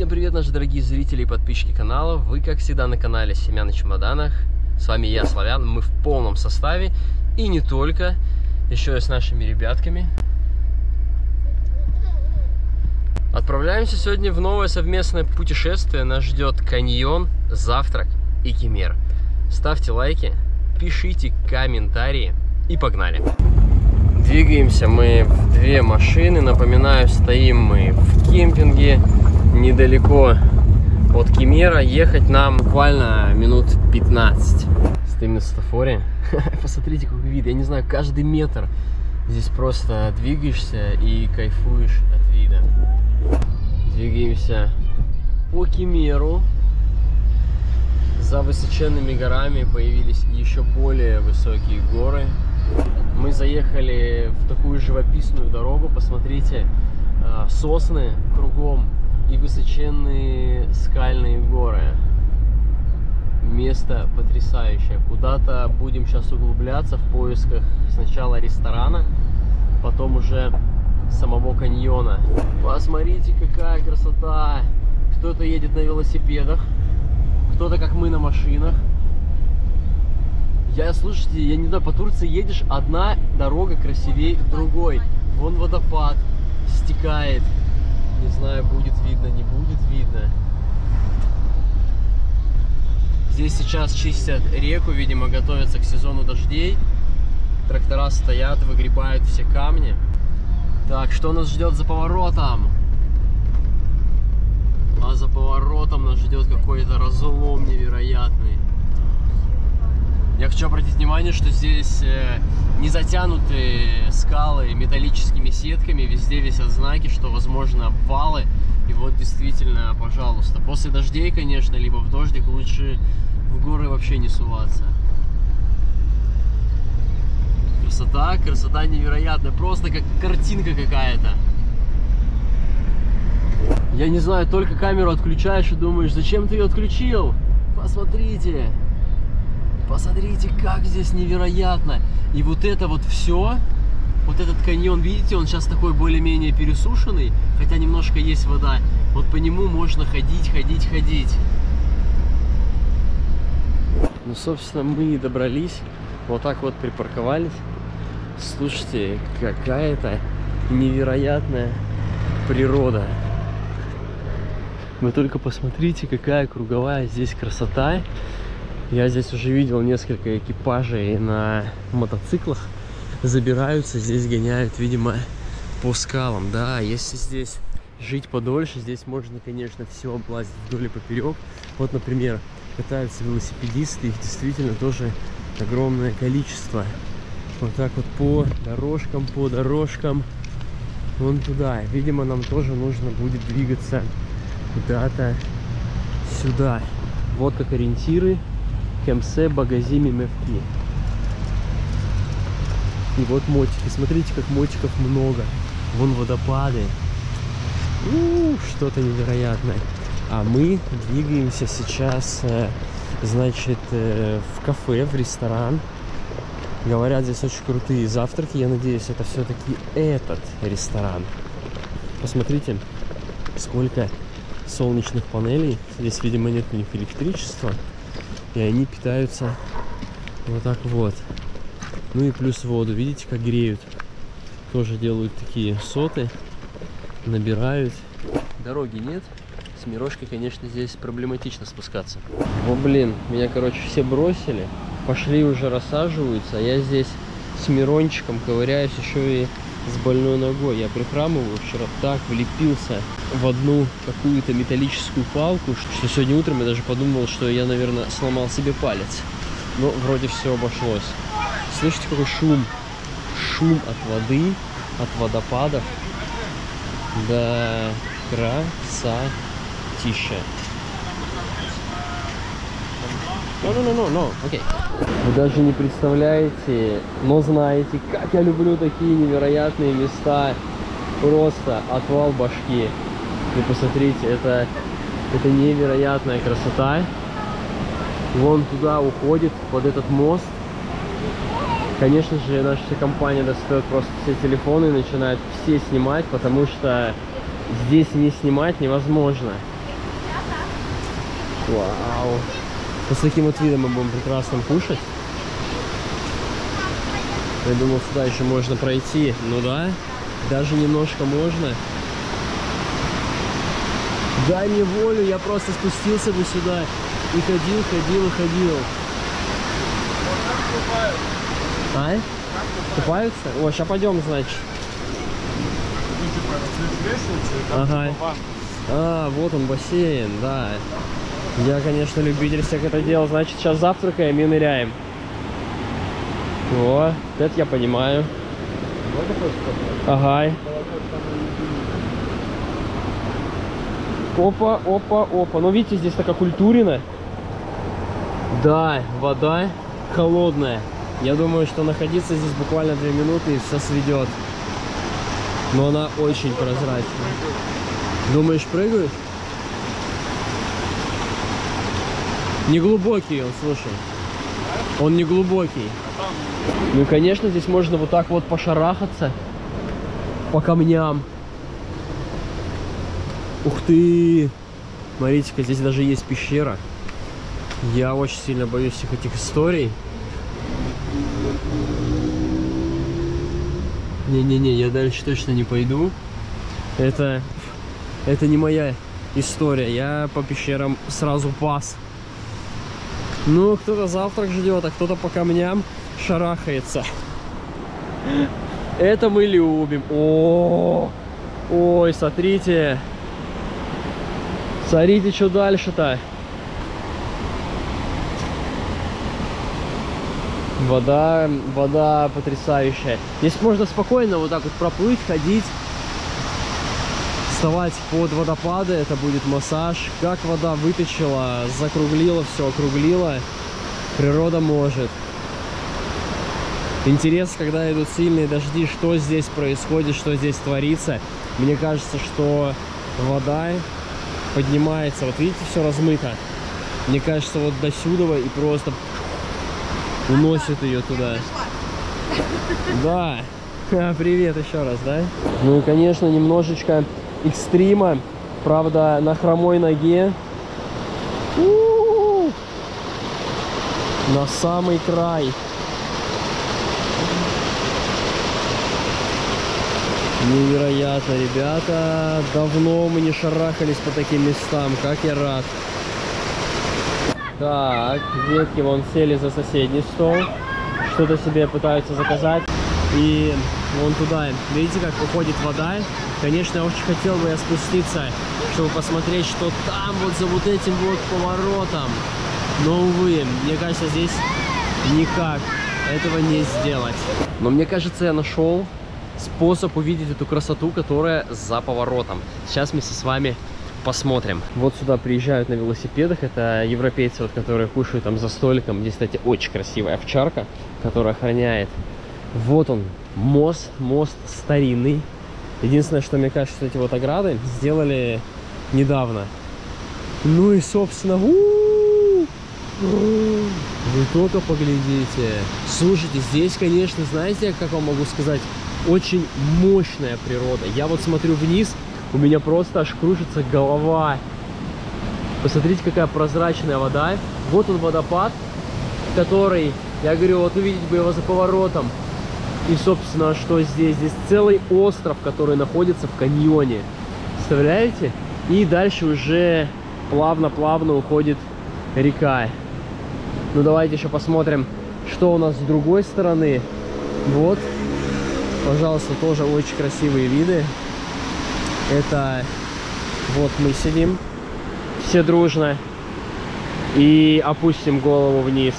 Всем привет, наши дорогие зрители и подписчики канала. Вы, как всегда, на канале Семья на чемоданах. С вами я, Славян. Мы в полном составе. И не только. Еще и с нашими ребятками. Отправляемся сегодня в новое совместное путешествие. Нас ждет каньон, завтрак и Кемер. Ставьте лайки, пишите комментарии и погнали. Двигаемся мы в две машины. Напоминаю, стоим мы в кемпинге недалеко от Кемера. Ехать нам буквально минут 15. Стоим на светофоре. Посмотрите, какой вид. Я не знаю, каждый метр здесь просто двигаешься и кайфуешь от вида. Двигаемся по Кемеру. За высоченными горами появились еще более высокие горы. Мы заехали в такую живописную дорогу, посмотрите, сосны кругом и высоченные скальные горы. Место потрясающее. Куда-то будем сейчас углубляться в поисках сначала ресторана, потом уже самого каньона. Посмотрите, какая красота! Кто-то едет на велосипедах, кто-то, как мы, на машинах. Я, слушайте, я не знаю, по Турции едешь, одна дорога красивее другой. Вон водопад стекает. Не знаю, будет видно, не будет видно. Здесь сейчас чистят реку, видимо, готовятся к сезону дождей. Трактора стоят, выгребают все камни. Так, что нас ждет за поворотом? А за поворотом нас ждет какой-то разлом невероятный. Я хочу обратить внимание, что здесь не затянуты скалы металлическими сетками, везде висят знаки, что возможно обвалы. И вот действительно, пожалуйста, после дождей, конечно, либо в дождик лучше в горы вообще не суваться. Красота, красота невероятная, просто как картинка какая-то. Я не знаю, только камеру отключаешь и думаешь, зачем ты ее отключил? Посмотрите! Посмотрите, как здесь невероятно. И вот это вот все, вот этот каньон, видите, он сейчас такой более-менее пересушенный, хотя немножко есть вода. Вот по нему можно ходить, ходить, ходить. Ну, собственно, мы и добрались. Вот так вот припарковались. Слушайте, какая-то невероятная природа. Вы только посмотрите, какая круговая здесь красота. Я здесь уже видел несколько экипажей на мотоциклах. Забираются, здесь гоняют, видимо, по скалам. Да, если здесь жить подольше, здесь можно, конечно, все облазить вдоль и поперек. Вот, например, катаются велосипедисты, их действительно тоже огромное количество. Вот так вот по дорожкам, вон туда. Видимо, нам тоже нужно будет двигаться куда-то сюда. Вот как ориентиры. Кемсе, Багазими, Мевки. И вот мотики. Смотрите, как мотиков много. Вон водопады. Что-то невероятное. А мы двигаемся сейчас, значит, в кафе, в ресторан. Говорят, здесь очень крутые завтраки. Я надеюсь, это все-таки этот ресторан. Посмотрите, сколько солнечных панелей. Здесь, видимо, нет у них электричества. И они питаются вот так вот. Ну и плюс воду. Видите, как греют. Тоже делают такие соты. Набирают. Дороги нет. С Мирошкой, конечно, здесь проблематично спускаться. О, блин. Меня, короче, все бросили. Пошли уже рассаживаются. А я здесь с Мирончиком ковыряюсь еще и с больной ногой. Я прихрамываю. Вчера так влепился в одну какую-то металлическую палку, что сегодня утром я даже подумал, что я, наверное, сломал себе палец. Но вроде все обошлось. Слышите, какой шум? Шум от воды, от водопадов. Да, красотища. Окей. Вы даже не представляете, но знаете, как я люблю такие невероятные места. Просто отвал башки. И посмотрите, это невероятная красота. Вон туда уходит, под этот мост. Конечно же, наша вся компания достает просто все телефоны и начинает все снимать, потому что здесь не снимать невозможно. Вау. Вот с таким вот видом мы будем прекрасно кушать. Я думал, сюда еще можно пройти. Ну да, даже немножко можно. Дай мне волю, я просто спустился бы сюда и ходил, ходил, ходил. А? Купаются? О, сейчас пойдем, значит. Ага. А, вот он, бассейн, да. Я, конечно, любитель всех это дел. Значит, сейчас завтракаем и ныряем. О, это я понимаю. Ага. Опа, опа, опа. Ну, видите, здесь такая культурина. Да, вода холодная. Я думаю, что находиться здесь буквально 2 минуты и все сведет. Но она очень прозрачная. Думаешь, прыгают? Неглубокий он, слушай. Он неглубокий. Ну и, конечно, здесь можно вот так вот пошарахаться по камням. Ух ты! Смотрите-ка, здесь даже есть пещера. Я очень сильно боюсь всех этих историй. Не-не-не, я дальше точно не пойду. Это не моя история. Я по пещерам сразу пас. Ну, кто-то завтрак ждет, а кто-то по камням шарахается. Это мы любим. О, ой, смотрите. Смотрите, что дальше-то. Вода, вода потрясающая. Здесь можно спокойно вот так вот проплыть, ходить. Вставать под водопады, это будет массаж. Как вода вытащила, закруглила, все округлила. Природа может. Интерес, когда идут сильные дожди, что здесь происходит, что здесь творится. Мне кажется, что вода поднимается. Вот видите, все размыто. Мне кажется, вот до сюда и просто уносит ее туда. Да. Привет еще раз, да? Ну и, конечно, немножечко экстрима, правда, на хромой ноге. У-у-у! На самый край. Невероятно, ребята. Давно мы не шарахались по таким местам. Как я рад. Так, детки вон сели за соседний стол. Что-то себе пытаются заказать. И вон туда. Видите, как уходит вода? Конечно, я очень хотел бы я спуститься, чтобы посмотреть, что там вот за вот этим вот поворотом. Но, увы, мне кажется, здесь никак этого не сделать. Но мне кажется, я нашел способ увидеть эту красоту, которая за поворотом. Сейчас мы с вами посмотрим. Вот сюда приезжают на велосипедах. Это европейцы, вот, которые кушают там за столиком. Здесь, кстати, очень красивая овчарка, которая охраняет. Вот он, мост, мост старинный. Единственное, что мне кажется, что эти вот ограды сделали недавно. Ну и, собственно, вы только поглядите. Слушайте, здесь, конечно, знаете, как вам могу сказать, очень мощная природа. Я вот смотрю вниз, у меня просто аж кружится голова. Посмотрите, какая прозрачная вода. Вот он водопад, который, я говорю, вот увидеть бы его за поворотом. И, собственно, что здесь? Здесь целый остров, который находится в каньоне. Представляете? И дальше уже плавно-плавно уходит река. Ну, давайте еще посмотрим, что у нас с другой стороны. Вот. Пожалуйста, тоже очень красивые виды. Это... Вот мы сидим. Все дружно. И опустим голову вниз.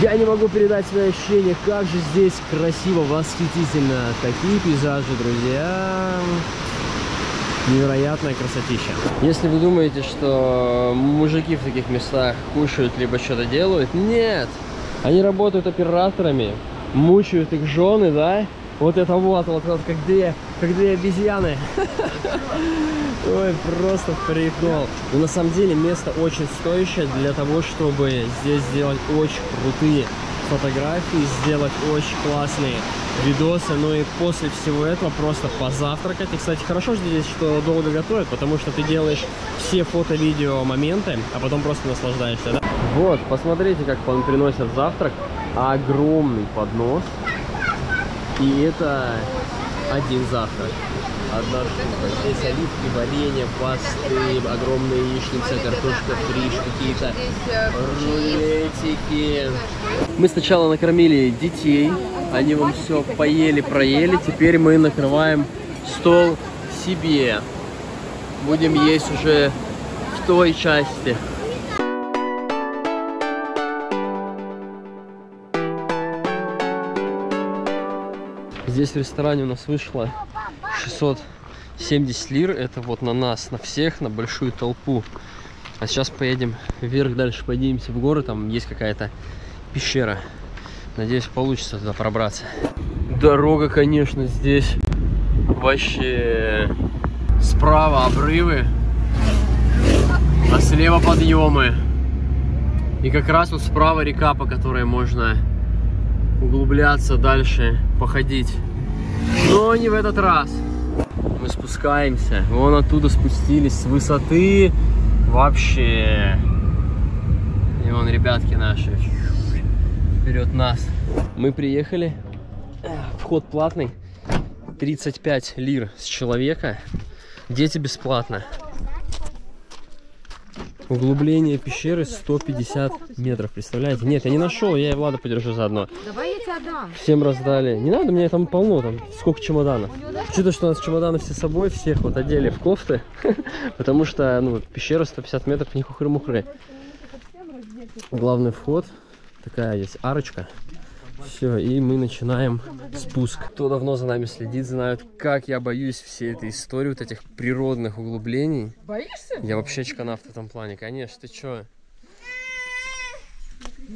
Я не могу передать свои ощущения, как же здесь красиво, восхитительно. Такие пейзажи, друзья. Невероятная красотища. Если вы думаете, что мужики в таких местах кушают, либо что-то делают, нет. Они работают операторами, мучают их жены, да? Вот это вот, как две обезьяны. Ой, просто прикол. Но на самом деле место очень стоящее для того, чтобы здесь сделать очень крутые фотографии, сделать очень классные видосы. Ну и после всего этого просто позавтракать. И, кстати, хорошо здесь, что долго готовят, потому что ты делаешь все фото-видео моменты, а потом просто наслаждаешься, да? Вот, посмотрите, как он приносит завтрак. Огромный поднос. И это один завтрак. Одна штука. Здесь оливки, варенье, пасты, огромная яичница, картошка фри, какие-то рулетики. Мы сначала накормили детей, они вам все поели, проели. Теперь мы накрываем стол себе. Будем есть уже в той части. Здесь в ресторане у нас вышло 670 лир, это вот на нас, на всех, на большую толпу. А сейчас поедем вверх, дальше поднимемся в горы, там есть какая-то пещера. Надеюсь, получится туда пробраться. Дорога, конечно, здесь вообще справа обрывы, а слева подъемы. И как раз вот справа река, по которой можно углубляться, дальше походить. Но не в этот раз. Мы спускаемся. Вон оттуда спустились с высоты. Вообще. И вон ребятки наши. Вперед нас. Мы приехали. Вход платный. 35 лир с человека. Дети бесплатно. Углубление пещеры 150 метров, представляете? Нет, я не нашел, я и Влада подержу заодно. Давай я тебе отдам. Всем раздали. Не надо, у меня там полно, там сколько чемоданов. Чудо, что у нас чемоданы все с собой, всех вот одели в кофты, потому что, ну, пещера 150 метров, не хухры-мухры. Главный вход, такая есть арочка. Все, и мы начинаем спуск. Кто давно за нами следит, знают, как я боюсь всей этой истории, вот этих природных углублений. Боишься? Я вообще чканав в этом плане, конечно, ты чё?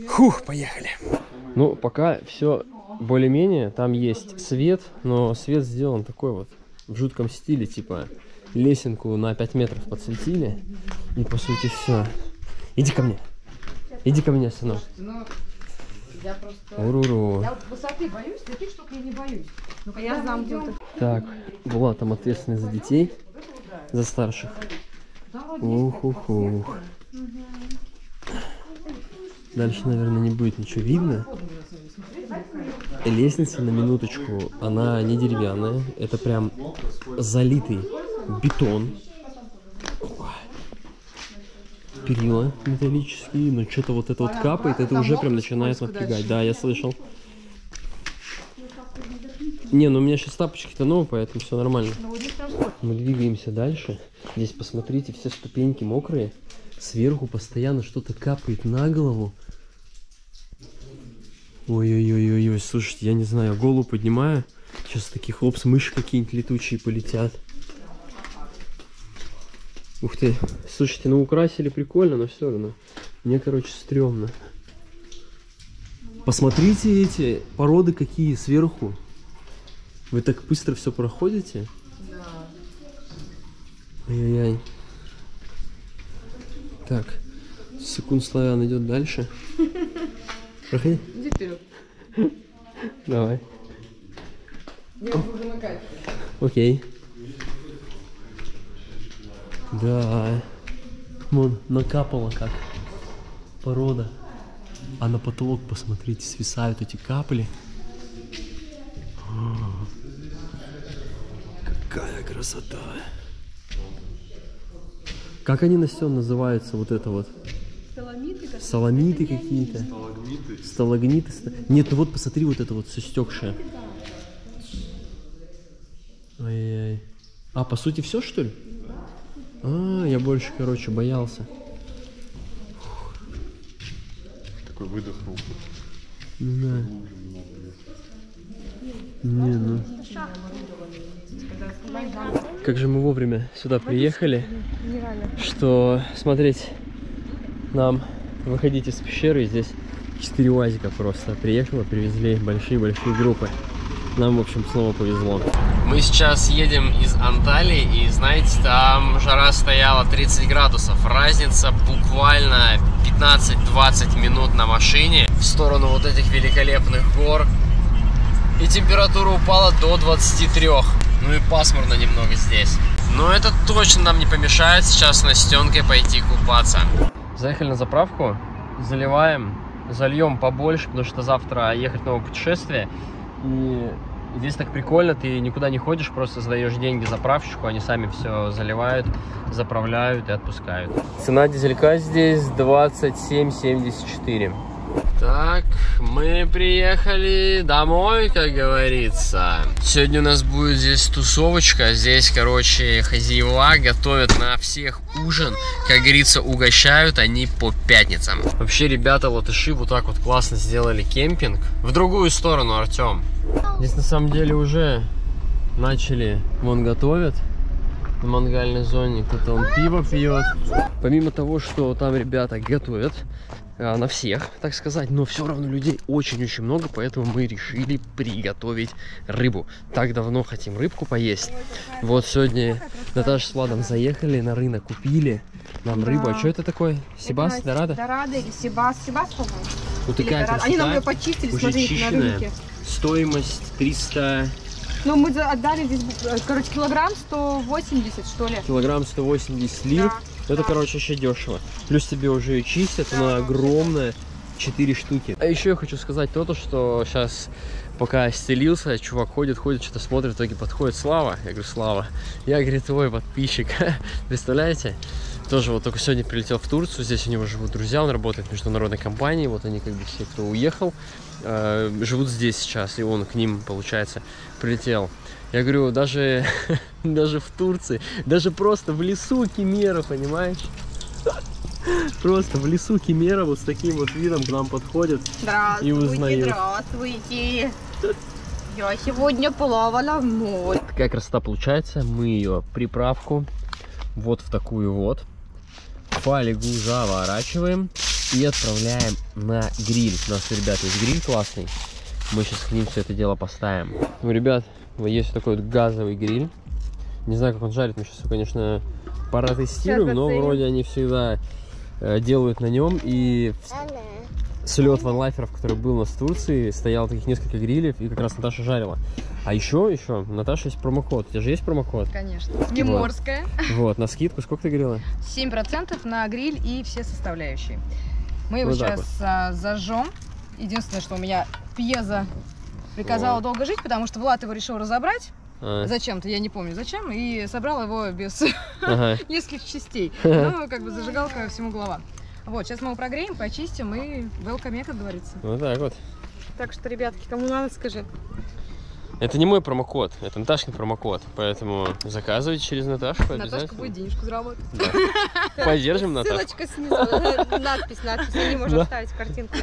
Хух, поехали. Ну, пока все более-менее, там есть свет, но свет сделан такой вот, в жутком стиле, типа лесенку на 5 метров подсветили, и по сути все. Иди ко мне, сынок. Я просто... Я вот высоты боюсь, таких штук я не боюсь. Ну-ка, я знам, где это. Так, была там ответственность за детей, за старших. Ух-ух-ух. Дальше, наверное, не будет ничего видно. Лестница, на минуточку, она не деревянная. Это прям залитый бетон. Перила металлические, но что-то вот это вот капает, это уже прям начинает напрягать. Да, я слышал. Не, ну у меня сейчас тапочки-то новые, поэтому все нормально. Мы двигаемся дальше. Здесь, посмотрите, все ступеньки мокрые. Сверху постоянно что-то капает на голову. Ой-ой-ой-ой-ой, слушайте, я не знаю, голову поднимаю. Сейчас такие хлопс, мыши какие-нибудь летучие полетят. Ух ты, слушайте, ну украсили прикольно, но все равно. Мне, короче, стрёмно. Посмотрите эти породы какие сверху. Вы так быстро все проходите? Да. Ай-яй-яй. Так, секунд Славян идет дальше. Проходи. Иди вперед. Давай. Я уже на кайфе. Окей. Да, вон накапала как порода, а на потолок, посмотрите, свисают эти капли. О, какая красота! Как они, Настен, называются, вот это вот? Сталагмиты какие-то. Сталагмиты. Нет, ну вот посмотри, вот это вот все стекшее. Ой-ой-ой. А, по сути, все, что ли? А, я больше, короче, боялся. Такой выдохнул. Да. Не, ну. Как же мы вовремя сюда приехали, что смотреть нам выходить из пещеры. Здесь 4 УАЗика просто приехало, привезли большие-большие группы. Нам, в общем, снова повезло. Мы сейчас едем из Анталии, и, знаете, там жара стояла 30 градусов. Разница буквально 15-20 минут на машине в сторону вот этих великолепных гор. И температура упала до 23. Ну и пасмурно немного здесь. Но это точно нам не помешает сейчас Настенкой пойти купаться. Заехали на заправку, заливаем, зальем побольше, потому что завтра ехать в новое путешествие. И здесь так прикольно, ты никуда не ходишь, просто сдаешь деньги заправщику, они сами все заливают, заправляют и отпускают. Цена дизелька здесь 27,74. Так, мы приехали домой, как говорится. Сегодня у нас будет здесь тусовочка. Здесь, короче, хозяева готовят на всех ужин. Как говорится, угощают они по пятницам. Вообще, ребята, латыши вот так вот классно сделали кемпинг. В другую сторону, Артем. Здесь, на самом деле, уже начали, вон готовят. В мангальной зоне кто-то он пиво пьет. Помимо того, что там ребята готовят на всех, так сказать, но все равно людей очень-очень много, поэтому мы решили приготовить рыбу. Так давно хотим рыбку поесть. Вот сегодня Наташа с Владом заехали на рынок, купили нам рыбу. А что это такое? Сибас, Дорадо? Дорадо или Сибас. Сибас, по-моему. Вот такая красота. Они нам ее почистили, смотрите, на рынке. Стоимость 300... Ну, мы отдали здесь, короче, килограмм 180, что ли. Килограмм 180 лир. Да. Это, да, короче, еще дешево. Плюс тебе уже ее чистят, да, она огромная, 4 штуки. А еще я хочу сказать то, что сейчас, пока стелился, чувак ходит, что-то смотрит, в итоге подходит Слава. Я говорю: Слава, я, говорит, твой подписчик. Представляете? Тоже вот только сегодня прилетел в Турцию, здесь у него живут друзья, он работает в международной компании, вот они как бы все, кто уехал, живут здесь сейчас, и он к ним, получается, прилетел. Я говорю, даже в Турции, даже просто в лесу Кемера, понимаешь? Просто в лесу Кемера вот с таким вот видом к нам подходят и узнают. Здравствуйте! Я сегодня плавала в море. Такая красота получается, мы ее приправку вот в такую вот фольгу заворачиваем и отправляем на гриль. У нас, ребята, есть гриль классный. Мы сейчас к ним все это дело поставим. Ну, ребят, есть такой вот газовый гриль. Не знаю, как он жарит. Мы сейчас, конечно, протестируем, но вроде они всегда делают на нем. И слет ванлайферов, который был у нас в Турции, стоял таких несколько грилев, и как раз Наташа жарила. А еще, Наташа, есть промокод. У тебя же есть промокод? Конечно. Меморская. Вот, на скидку сколько ты говорила? 7% на гриль и все составляющие. Мы его сейчас зажжем. Единственное, что у меня пьеза приказала долго жить, потому что Влад его решил разобрать. Зачем-то, я не помню зачем, и собрал его без нескольких частей. Ну, как бы зажигалка всему голова. Вот, сейчас мы его прогреем, почистим и welcome, как говорится. Вот так вот. Так что, ребятки, кому надо, скажи. Это не мой промокод, это Наташкин промокод, поэтому заказывайте через Наташку обязательно. Наташка будет денежку заработать. Да. Поддержим Наташку. Ссылочка снизу, надпись, они можно оставить картинку.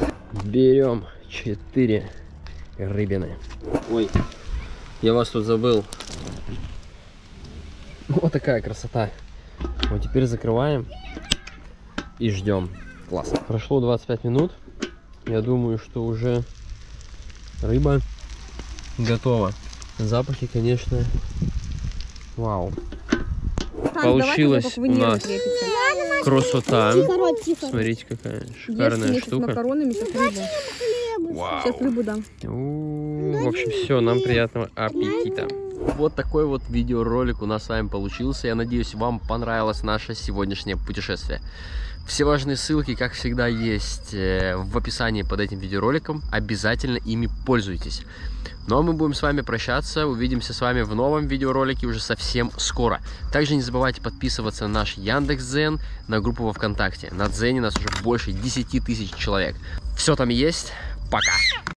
Берем 4 рыбины. Ой, я вас тут забыл. Вот такая красота. Вот теперь закрываем и ждем. Классно. Прошло 25 минут. Я думаю, что уже рыба готово. Запахи, конечно, вау. Так, получилась у нас красота. Тихо, тихо. Смотрите, какая шикарная штука. Вау. Сейчас рыбу дам. В общем, все, нам приятного аппетита. Вот такой вот видеоролик у нас с вами получился. Я надеюсь, вам понравилось наше сегодняшнее путешествие. Все важные ссылки, как всегда, есть в описании под этим видеороликом. Обязательно ими пользуйтесь. Ну а мы будем с вами прощаться. Увидимся с вами в новом видеоролике уже совсем скоро. Также не забывайте подписываться на наш Яндекс.Дзен, на группу во ВКонтакте. На Дзене нас уже больше 10 тысяч человек. Все там есть. Пока!